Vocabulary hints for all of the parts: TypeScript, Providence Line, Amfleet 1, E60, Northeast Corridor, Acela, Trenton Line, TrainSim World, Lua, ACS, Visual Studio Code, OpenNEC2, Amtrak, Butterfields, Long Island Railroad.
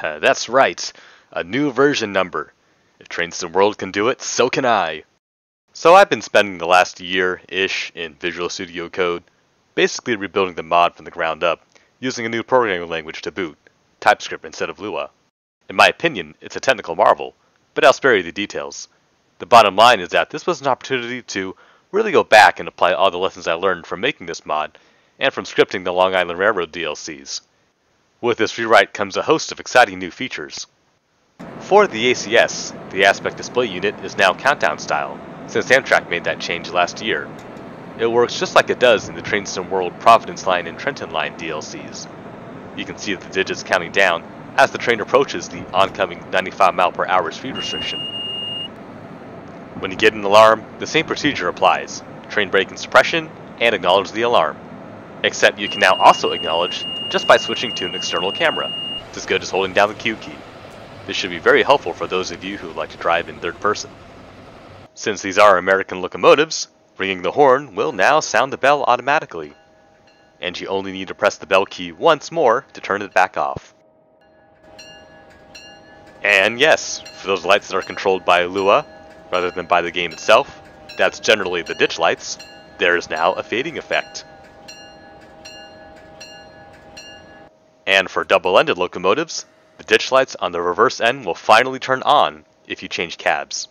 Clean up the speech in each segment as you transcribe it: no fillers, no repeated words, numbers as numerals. That's right, a new version number. If TrainSim World can do it, so can I. So I've been spending the last year-ish in Visual Studio Code, basically rebuilding the mod from the ground up, using a new programming language to boot, TypeScript instead of Lua. In my opinion, it's a technical marvel, but I'll spare you the details. The bottom line is that this was an opportunity to really go back and apply all the lessons I learned from making this mod, and from scripting the Long Island Railroad DLCs. With this rewrite comes a host of exciting new features. For the ACS, the aspect display unit is now countdown style, since Amtrak made that change last year. It works just like it does in the TrainSim World Providence Line and Trenton Line DLCs. You can see the digits counting down as the train approaches the oncoming 95 mph speed restriction. When you get an alarm, the same procedure applies, train brake and suppression, and acknowledge the alarm. Except you can now also acknowledge just by switching to an external camera. It's as good as holding down the Q key. This should be very helpful for those of you who like to drive in third person. Since these are American locomotives, ringing the horn will now sound the bell automatically. And you only need to press the bell key once more to turn it back off. And yes, for those lights that are controlled by Lua, rather than by the game itself, that's generally the ditch lights, there is now a fading effect. And for double-ended locomotives, the ditch lights on the reverse end will finally turn on if you change cabs.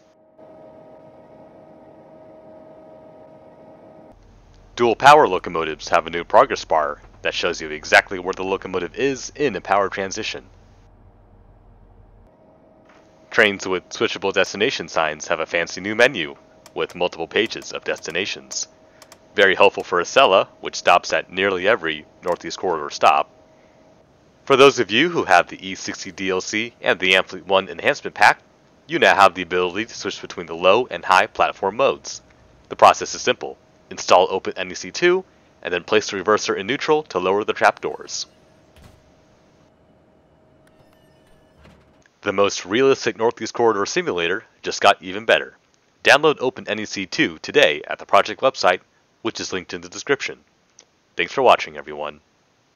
Dual-power locomotives have a new progress bar that shows you exactly where the locomotive is in a power transition. Trains with switchable destination signs have a fancy new menu with multiple pages of destinations. Very helpful for Acela, which stops at nearly every Northeast Corridor stop. For those of you who have the E60 DLC and the Amfleet 1 Enhancement Pack, you now have the ability to switch between the low and high platform modes. The process is simple. Install OpenNEC2, and then place the reverser in neutral to lower the trapdoors. The most realistic Northeast Corridor simulator just got even better. Download OpenNEC2 today at the project website, which is linked in the description. Thanks for watching, everyone.